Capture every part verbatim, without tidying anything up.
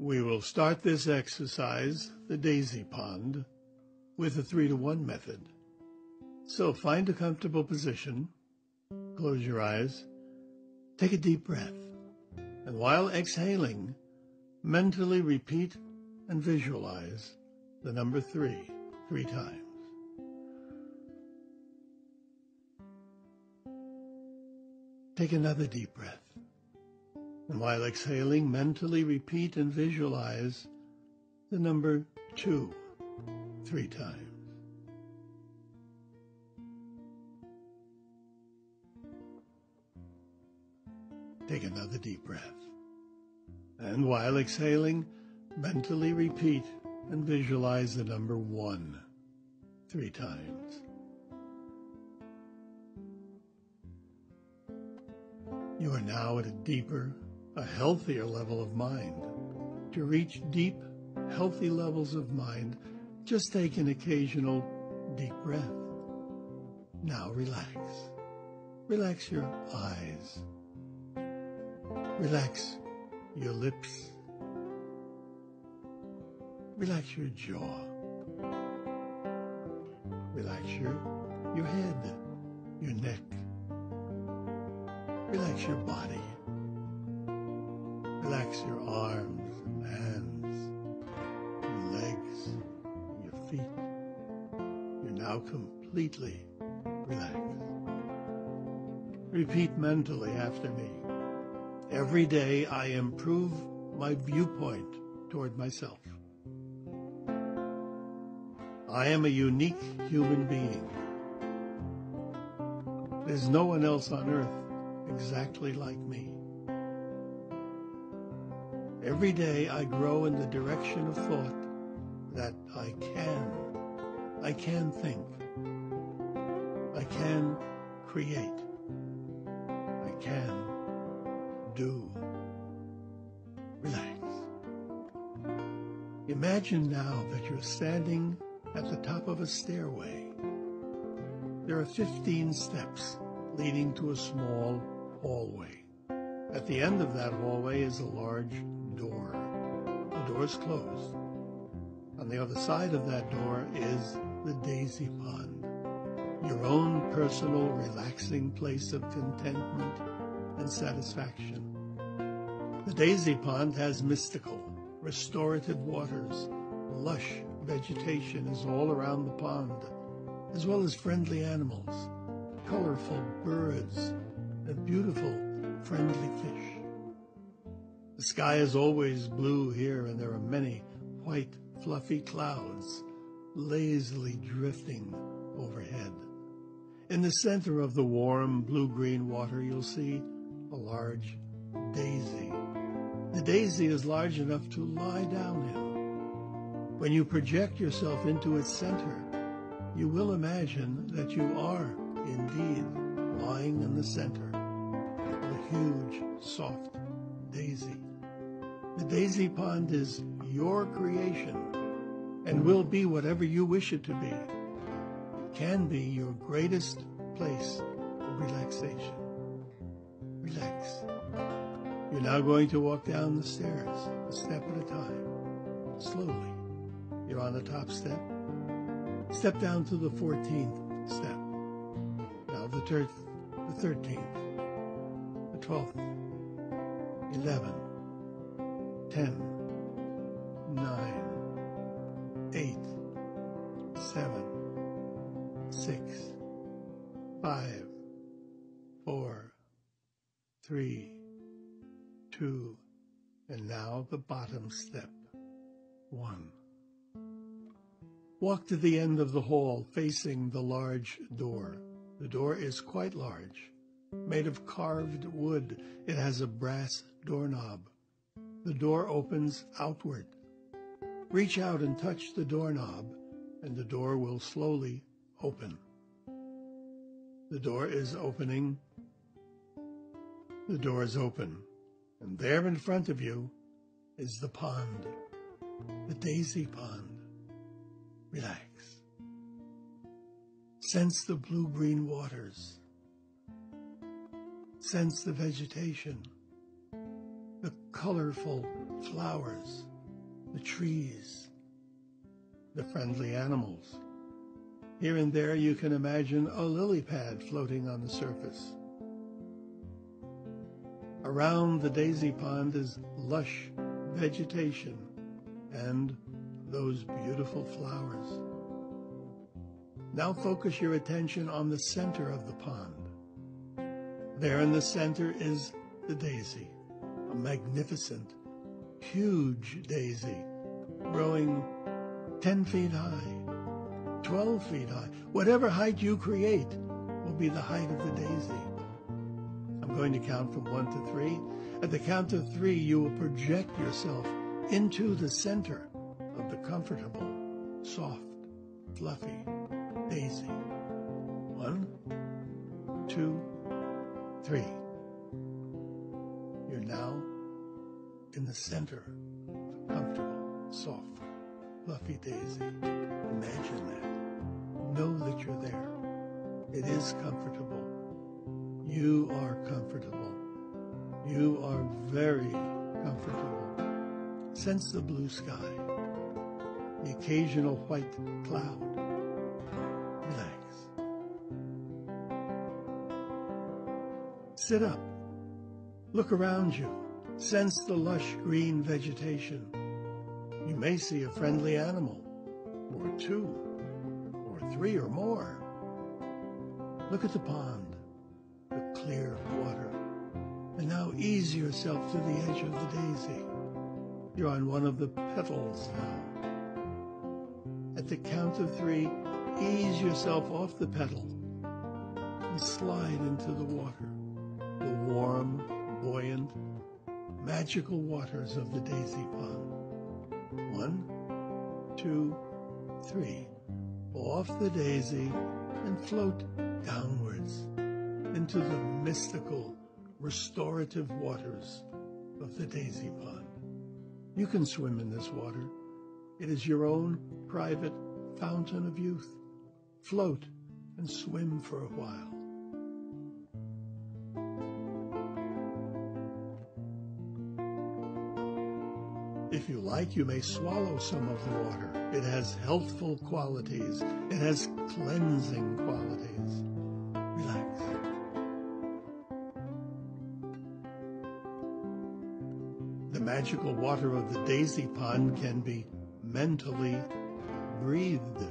We will start this exercise, the Daisy Pond, with a three to one method. So find a comfortable position, close your eyes, take a deep breath, and while exhaling, mentally repeat and visualize the number three, three times. Take another deep breath. And while exhaling, mentally repeat and visualize the number two, three times. Take another deep breath. And while exhaling, mentally repeat and visualize the number one, three times. You are now at a deeper, a healthier level of mind. To reach deep, healthy levels of mind, just take an occasional deep breath. Now relax. Relax your eyes. Relax your lips. Relax your jaw. Relax your, your head, your neck. Relax your body. Relax your arms and hands, your legs, your feet. You're now completely relaxed. Repeat mentally after me. Every day I improve my viewpoint toward myself. I am a unique human being. There's no one else on earth exactly like me. Every day I grow in the direction of thought that I can, I can think, I can create, I can do. Relax. Imagine now that you're standing at the top of a stairway. There are fifteen steps leading to a small hallway. At the end of that hallway is a large door. The door is closed. On the other side of that door is the Daisy Pond, your own personal relaxing place of contentment and satisfaction. The Daisy Pond has mystical, restorative waters. Lush vegetation is all around the pond, as well as friendly animals, colorful birds, and beautiful, friendly fish. The sky is always blue here, and there are many white, fluffy clouds lazily drifting overhead. In the center of the warm blue-green water, you'll see a large daisy. The daisy is large enough to lie down in. When you project yourself into its center, you will imagine that you are indeed lying in the center of a huge, soft daisy. The Daisy Pond is your creation and will be whatever you wish it to be. It can be your greatest place of relaxation. Relax. You're now going to walk down the stairs, a step at a time, slowly. You're on the top step. Step down to the fourteenth step. Now the, ter- the thirteenth, the twelfth, eleven, ten, nine, eight, seven, six, five, four, three, two, and now the bottom step, one. Walk to the end of the hall facing the large door. The door is quite large, made of carved wood. It has a brass doorknob. The door opens outward. Reach out and touch the doorknob, and the door will slowly open. The door is opening. The door is open, and there in front of you is the pond, the Daisy Pond. Relax. Sense the blue-green waters. Sense the vegetation. the colorful flowers, the trees, the friendly animals. Here and there you can imagine a lily pad floating on the surface. Around the daisy pond is lush vegetation and those beautiful flowers. Now focus your attention on the center of the pond. There in the center is the daisy, a magnificent, huge daisy, growing ten feet high, twelve feet high. Whatever height you create will be the height of the daisy. I'm going to count from one to three. At the count of three, you will project yourself into the center of the comfortable, soft, fluffy daisy. One, two, three. You're now in the center of the comfortable, soft, fluffy daisy. Imagine that. Know that you're there. It is comfortable. You are comfortable. You are very comfortable. Sense the blue sky, the occasional white cloud. Relax. Sit up. Look around you. Sense the lush green vegetation. You may see a friendly animal, or two, or three or more. Look at the pond, the clear water, and now ease yourself to the edge of the daisy. You're on one of the petals now. At the count of three, ease yourself off the petal and slide into the water, the warm, buoyant, magical waters of the daisy pond. One, two, three. Off the daisy and float downwards into the mystical, restorative waters of the daisy pond. You can swim in this water. It is your own private fountain of youth. Float and swim for a while. If you like, you may swallow some of the water. It has healthful qualities. It has cleansing qualities. Relax. The magical water of the daisy pond can be mentally breathed.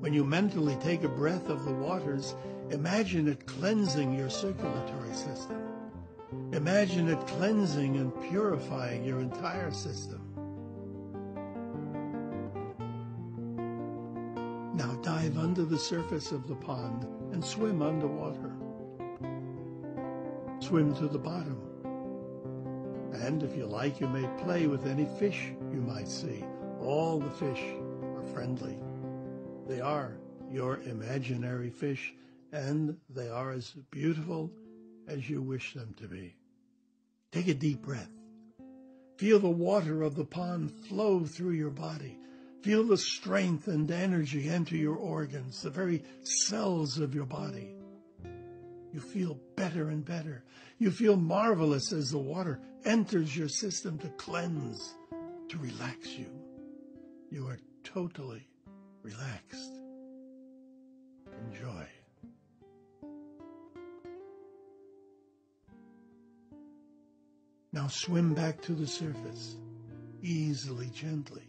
When you mentally take a breath of the waters, imagine it cleansing your circulatory system. Imagine it cleansing and purifying your entire system. Now dive under the surface of the pond and swim underwater. Swim to the bottom. And if you like, you may play with any fish you might see. All the fish are friendly. They are your imaginary fish, and they are as beautiful as you wish them to be. Take a deep breath. Feel the water of the pond flow through your body. Feel the strength and energy enter your organs, the very cells of your body. You feel better and better. You feel marvelous as the water enters your system to cleanse, to relax you. You are totally relaxed. Enjoy. Now swim back to the surface, easily, gently.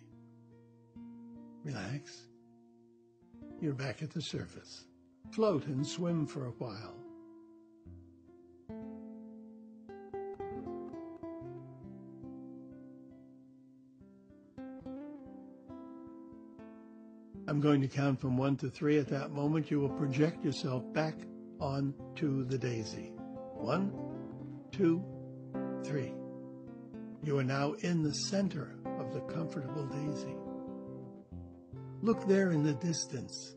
Relax. You're back at the surface. Float and swim for a while. I'm going to count from one to three. At that moment, you will project yourself back onto the daisy. One, two, three. You are now in the center of the comfortable daisy. Look there in the distance.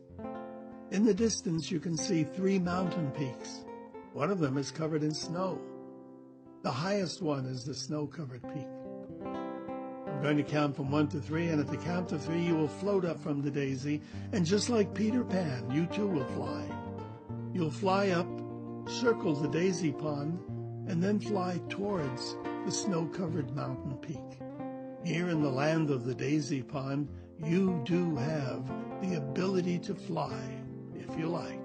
In the distance, you can see three mountain peaks. One of them is covered in snow. The highest one is the snow-covered peak. I'm going to count from one to three, and at the count of three, you will float up from the daisy, and just like Peter Pan, you too will fly. You'll fly up, circle the daisy pond, and then fly towards the snow-covered mountain peak. Here in the land of the Daisy Pond, you do have the ability to fly, if you like.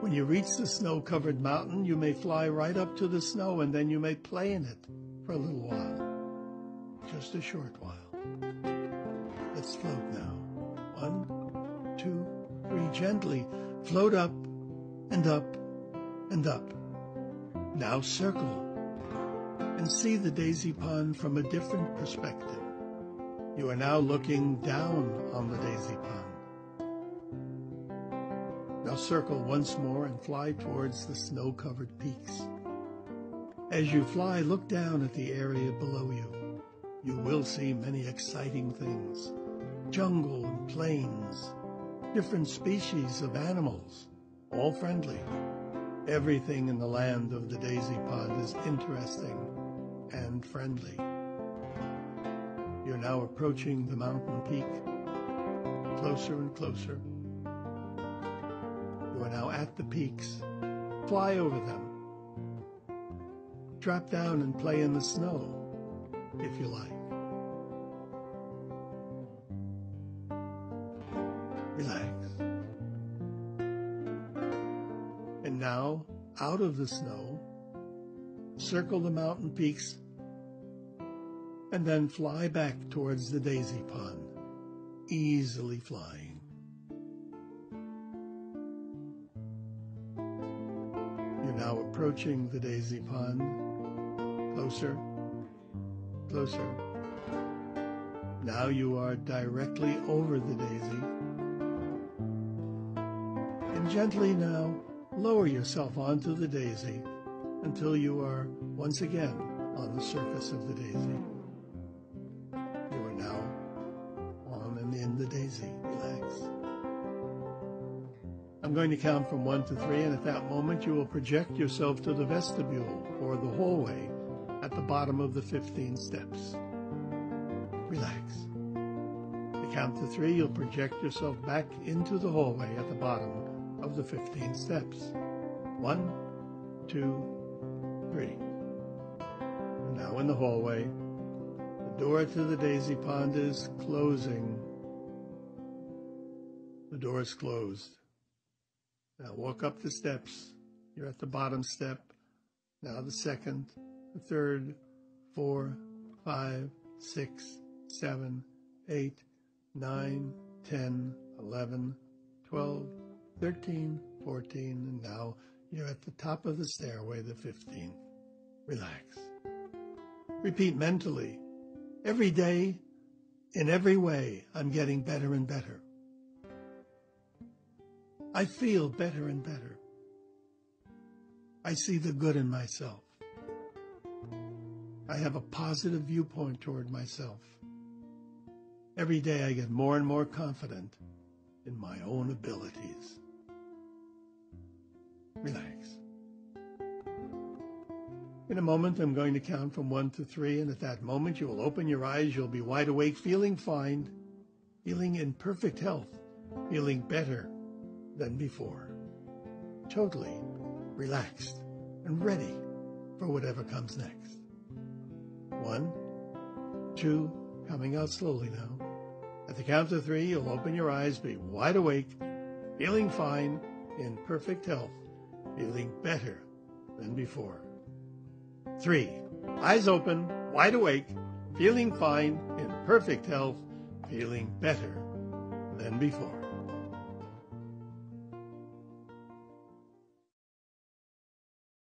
When you reach the snow-covered mountain, you may fly right up to the snow, and then you may play in it for a little while, just a short while. Let's float now. One, two, three, gently. Float up and up and up. Now circle and see the Daisy Pond from a different perspective. You are now looking down on the Daisy Pond. Now circle once more and fly towards the snow-covered peaks. As you fly, look down at the area below you. You will see many exciting things. Jungle and plains, different species of animals, all friendly. Everything in the land of the Daisy Pond is interesting and friendly. You're now approaching the mountain peak, closer and closer. You are now at the peaks. Fly over them. Drop down and play in the snow, if you like. Relax. And now, out of the snow, circle the mountain peaks, and then fly back towards the Daisy Pond, easily flying. You're now approaching the Daisy Pond, closer, closer. Now you are directly over the daisy. And gently now lower yourself onto the daisy until you are once again on the surface of the daisy. You are now on and in the daisy. Relax. I'm going to count from one to three, and at that moment you will project yourself to the vestibule, or the hallway, at the bottom of the fifteen steps. Relax. To count to three, you'll project yourself back into the hallway at the bottom of the fifteen steps. One, two, three. Now in the hallway, the door to the Daisy Pond is closing. The door is closed. Now walk up the steps. You're at the bottom step. Now the second, the third, four, five, six, seven, eight, nine, ten, eleven, twelve, thirteen, fourteen, and now you're at the top of the stairway, the fifteenth. Relax. Repeat mentally. Every day, in every way, I'm getting better and better. I feel better and better. I see the good in myself. I have a positive viewpoint toward myself. Every day I get more and more confident in my own abilities. Relax. In a moment, I'm going to count from one to three, and at that moment, you will open your eyes. You'll be wide awake, feeling fine, feeling in perfect health, feeling better than before, totally relaxed and ready for whatever comes next. One, two, coming out slowly now. At the count of three, you'll open your eyes, be wide awake, feeling fine, in perfect health, feeling better than before. Three, eyes open, wide awake, feeling fine, in perfect health, feeling better than before.